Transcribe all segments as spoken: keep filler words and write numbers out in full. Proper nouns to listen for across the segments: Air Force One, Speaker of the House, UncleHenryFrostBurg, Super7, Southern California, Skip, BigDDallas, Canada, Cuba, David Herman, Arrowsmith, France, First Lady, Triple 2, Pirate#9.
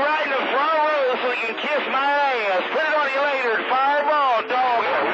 right in the front row so you can kiss my ass. Put it on you later. Fireball, dog. Down, down,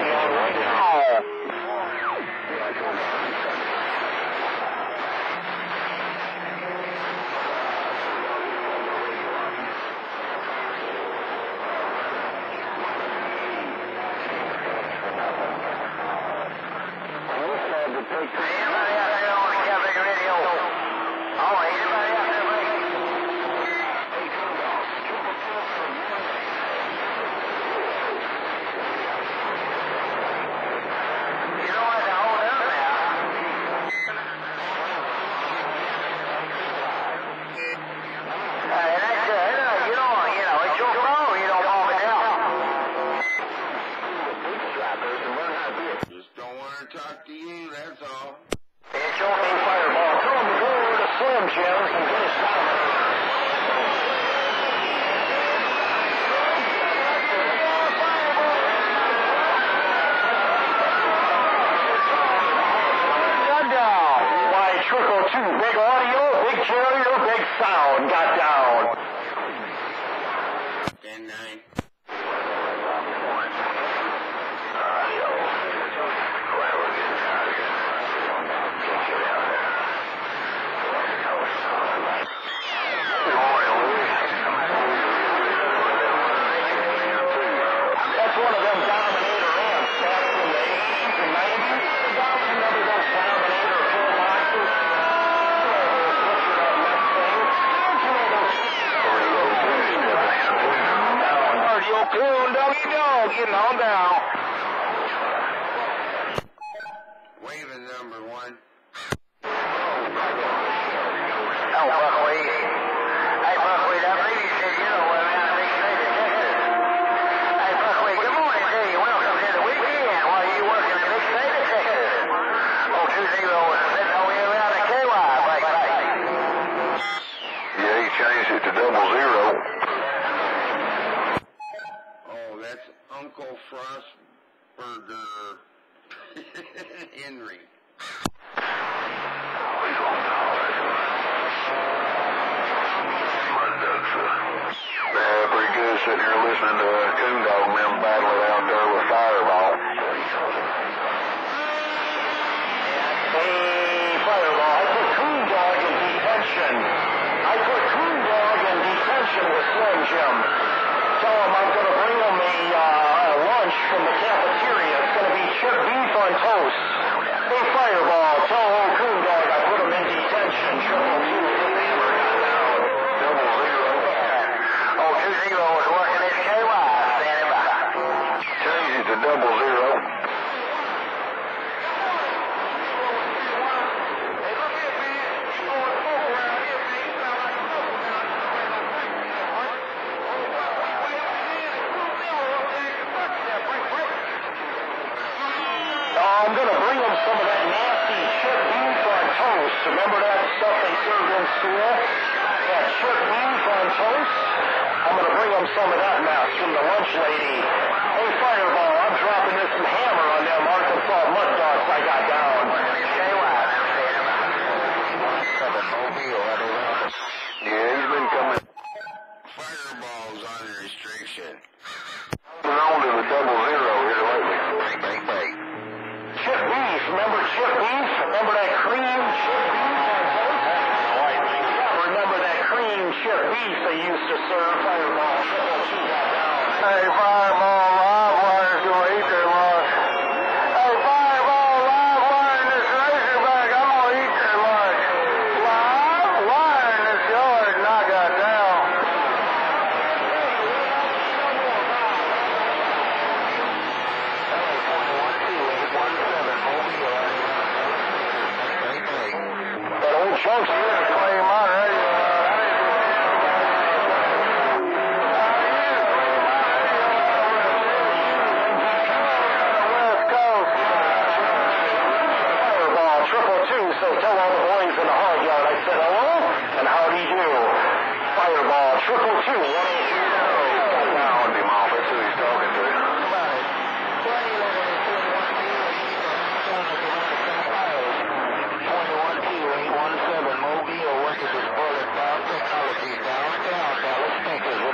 Dallas, Texas.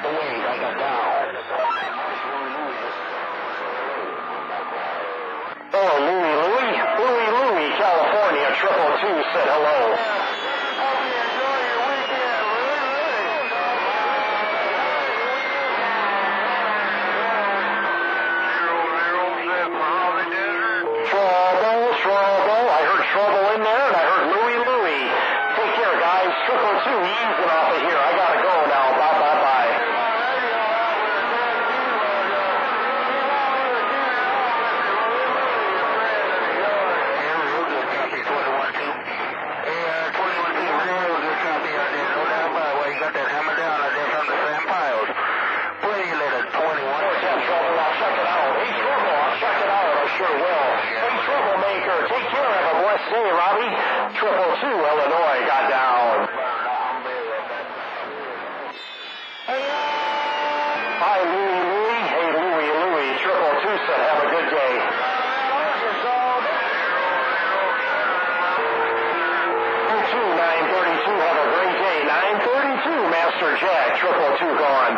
said hello. Hope you enjoy your weekend. Really, really. Trouble, trouble. I heard trouble in there, and I heard Louie, Louie. Take care, guys. Triple two, easing off of here. I gotta go now. Bye, bye, bye. Take care, have a blessed day, Robbie. Triple two, Illinois, got down. Hi, Louie, Louie. Hey, Louie, Louie. Triple two said, have a good day. two two, nine thirty-two, have a great day. nine thirty-two, Master Jack. Triple two gone.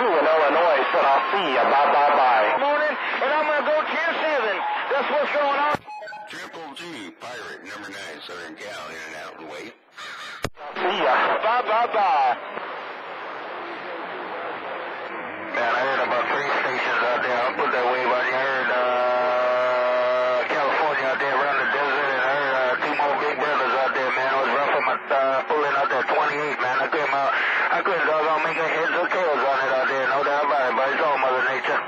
Two in Illinois said, I'll see you. Bye, bye, bye. Morning, and I'm going to go to your seven. That's what's going on. Triple G, Pirate, number nine, Southern Cal, in and out, and wait. See ya. Bye, bye, bye. Man, I heard about three stations out there. I'll put that wave on you. I heard uh, California out there around the desert, and I heard uh, two more big brothers out there, man. I was roughing my uh, pulling out there twenty-eight, man. I couldn't, uh, I couldn't doggone make a heads or tails on it out there. No doubt about it, but it's all Mother Nature.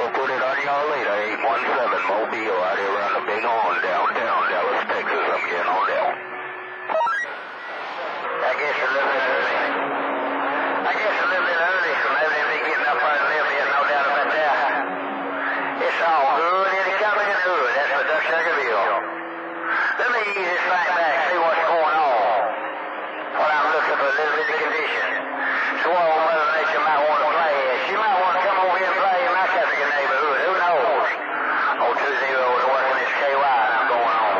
We'll put it on y'all later. eight one seven Mobile out here around the Big Horn, downtown Dallas, Texas. I'm getting on down. I guess you're living early. I guess you're living early, so maybe they getting up right and living, no doubt about that. It's all good. It's coming in good. That's what Dutch Eggerville. Let me ease this thing back, see what's going on. Well, I'm looking for a little bit of condition. So what old Mother Nature might want to play is she might want to come over here and play in my Catholic neighborhood. Who knows? On Tuesday, I was watching this K Y and I'm going on.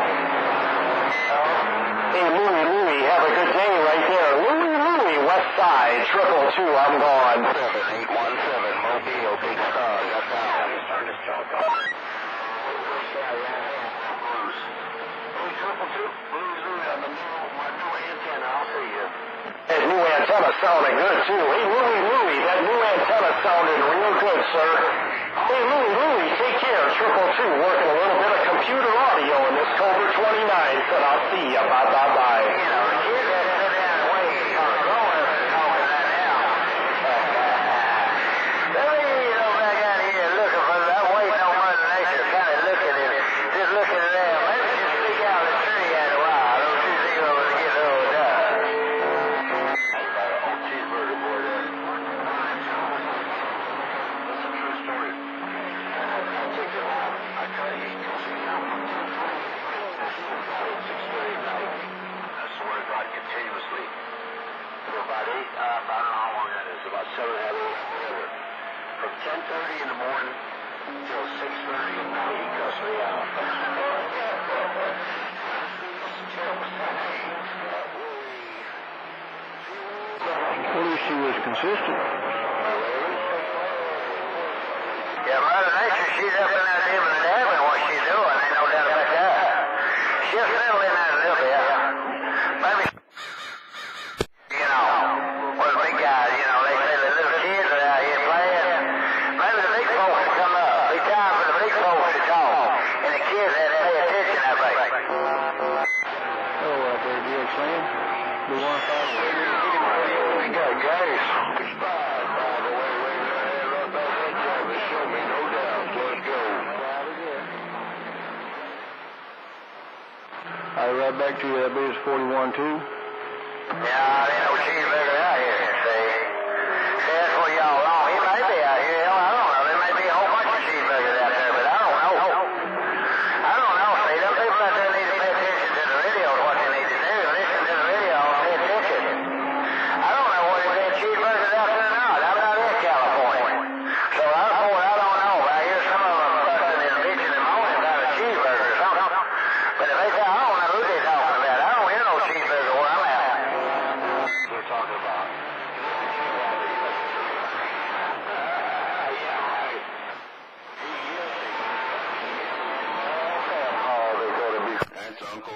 Hey, Louie, Louie, have a good day right there. Louie, Louie, West Side, Triple Two, I'm gone. seven eight one seven, Mobile, Big Star, got down. Blues. Blues, Triple Two, Blues, Louie, on the new, my new antenna, I'll see you. That new antenna sounded good, too. Hey, Louie, Louie, that new antenna sounded real good, sir. Hey, Louie, Louie, take care. Triple two, working a little bit of computer audio in this Cobra twenty-nine. Said, I'll see ya. Bye, bye, bye. You know, you're that other down way. I'm going to call it right now. Let me get on back out of here looking for that way. No Mother Nature kind of looking at it. Just looking at them. Maybe just stick out the tree at a while. I don't see them over to get over done. Continuously for about eight, uh, I don't know how long that is, about seven and a half hours, whatever. From ten thirty in the morning till six thirty in the night, he cussed me out. Well, if she was consistent. Yeah, Mother Nature, she's up in that heaven and heaven what she's doing, ain't no doubt about that. She'll settle in that a little bit. I'll right back to you, that base forty-one two. Yeah, there ain't no cheeseburger out here, see. See, that's what y'all know. He might be out here, I don't know. There may be a whole bunch of cheeseburgers out there, but I don't know. I don't know, see. Them people out there need to pay attention to the radio is what they need to do. Listen to the radio and pay attention. I don't know whether there's cheeseburgers out there or not. I'm not in California. So I don't know what I don't know. I hear some of them fucking and bitching and moaning about a cheeseburger or something.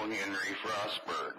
John Henry Frostburg.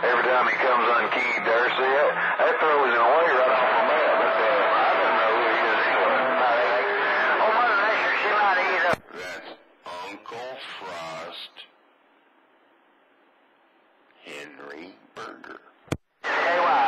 Every time he comes unkeyed there, see it? That throws him away right off the bat. But uh, I don't know who he is anyway. Oh, Mother Nature, she might that Uncle Frost Henry Burger. Hey, wow.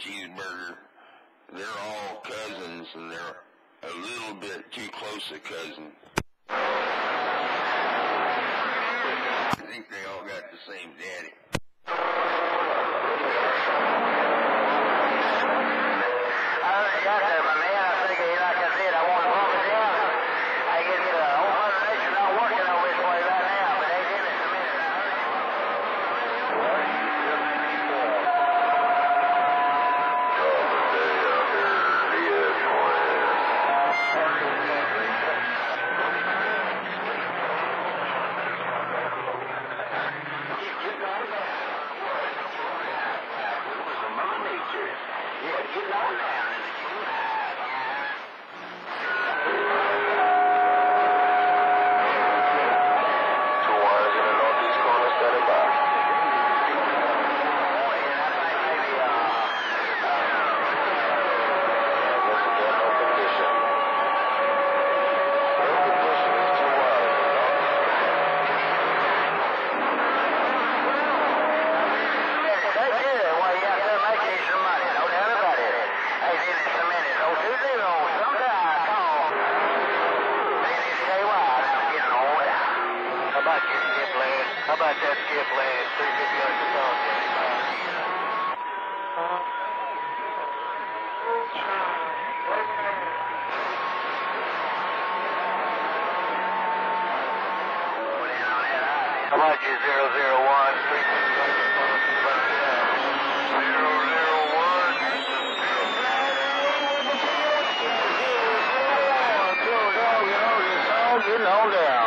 Cheeseburger, they're all cousins, and they're a little bit too close a cousin. I think they all got the same daddy. I got that, my man. I think like I said, I want to bump it down. I guess the whole other nation not working on this way right now, but they did it in a minute. How about that skip lane? Three good yards to go. How about you, zero zero one? Three good yards to go. Zero zero one. Zero zero one. You know now.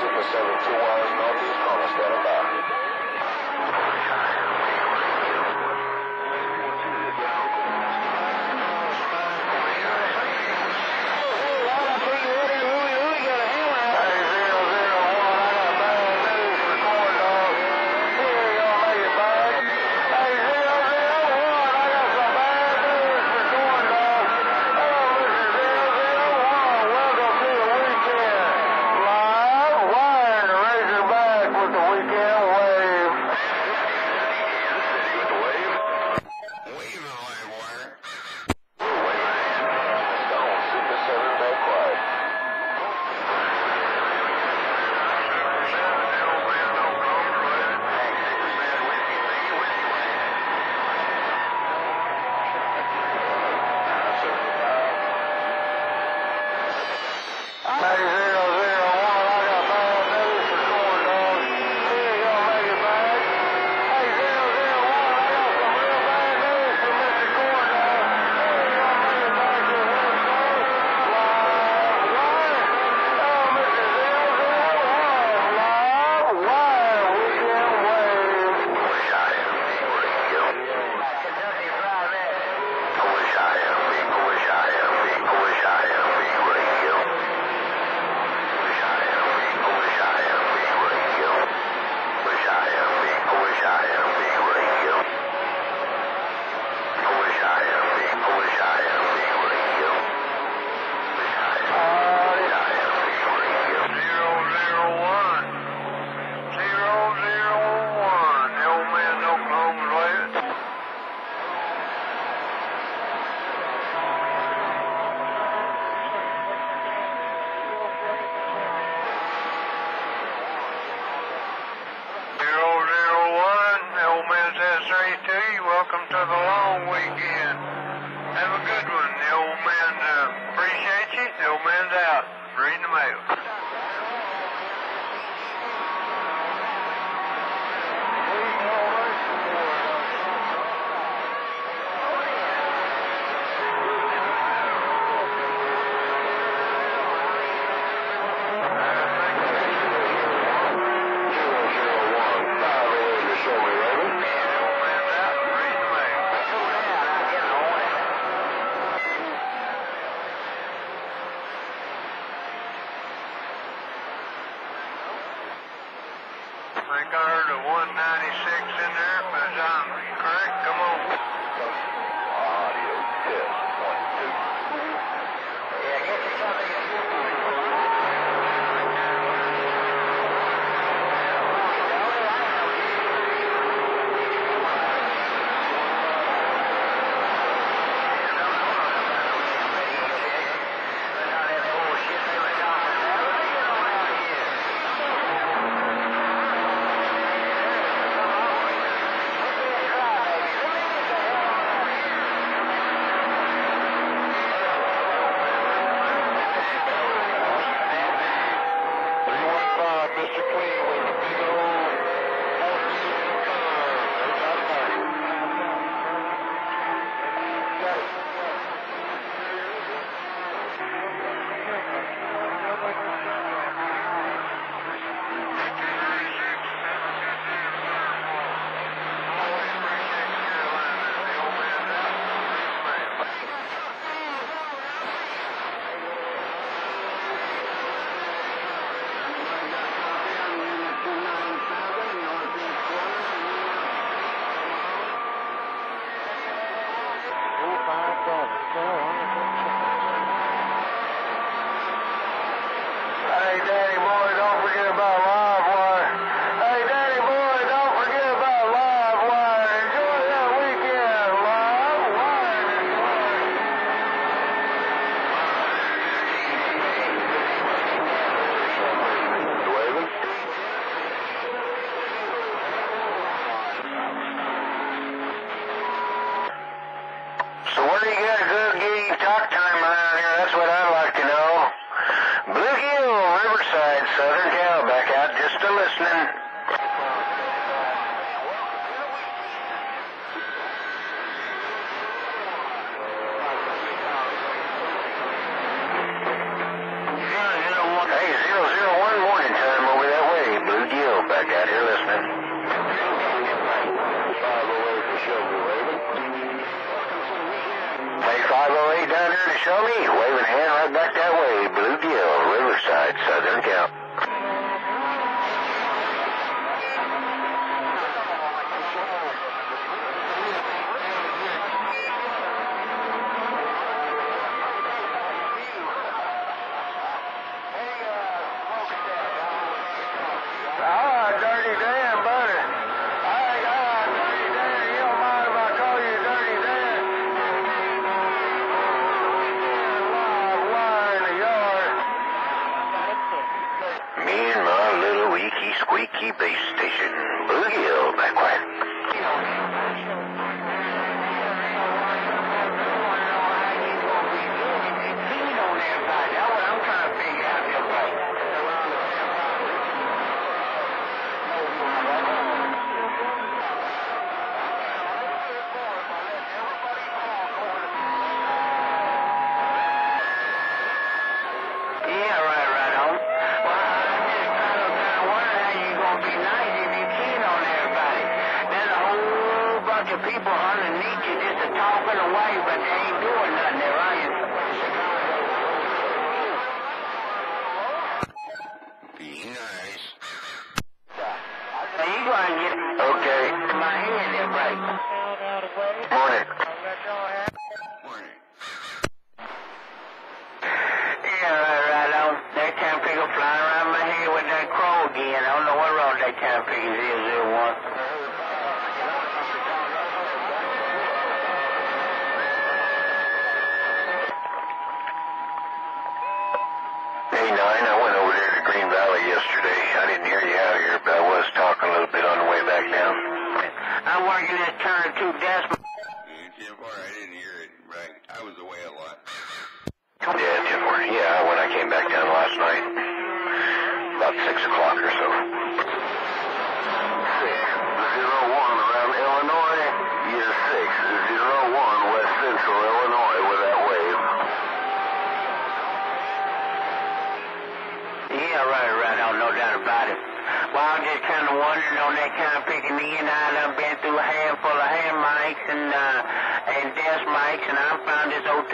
Super seven two hours northeast corner, stand by. Weekend. think I heard a one ninety-six in there, but is that correct? Come on. Audio test, one, two. Yeah, get me something.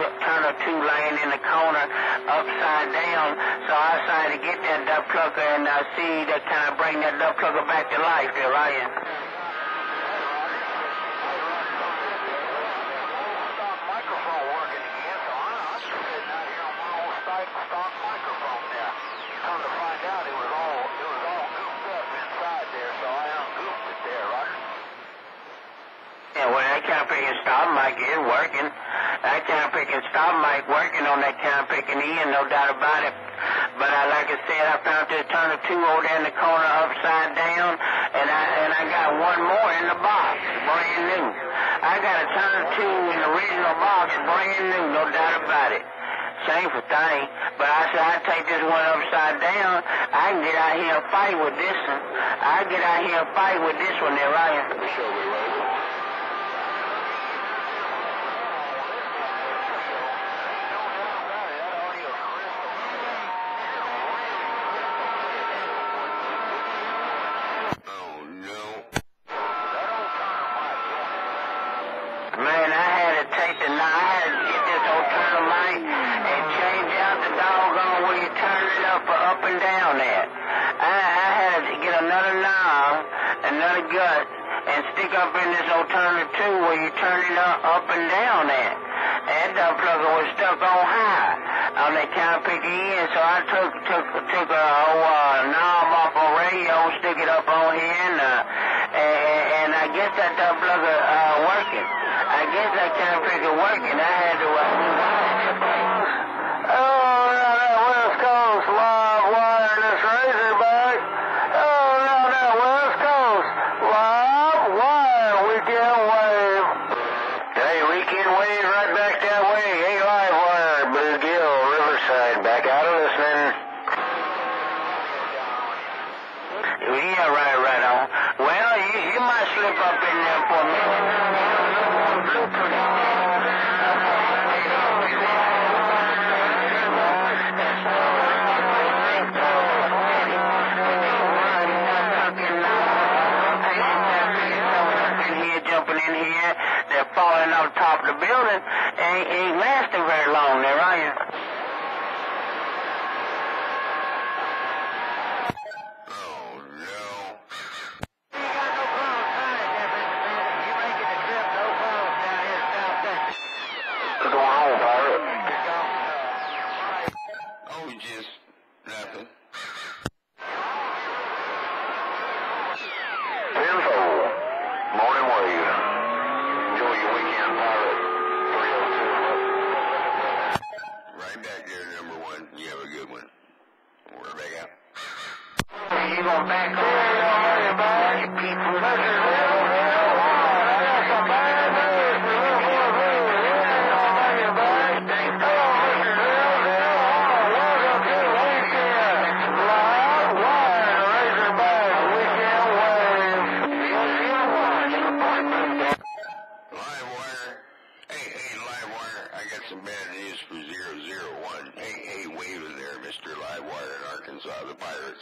foot ton or two laying in the corner upside down. So I decided to get that duck plucker and uh, see that kind of bring that duck plucker back to life there, Ryan. Mic is working. That cow picking stop mic working on that cow picking in, no doubt about it. But I, like I said, I found this turn of two over there in the corner upside down, and I and I got one more in the box, brand new. I got a turn of two in the original box, brand new, no doubt about it. Shameful thing. But I said, I take this one upside down. I can get out here and fight with this one. I get out here and fight with this one there, Ryan. For sure we will.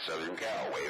Southern Cal,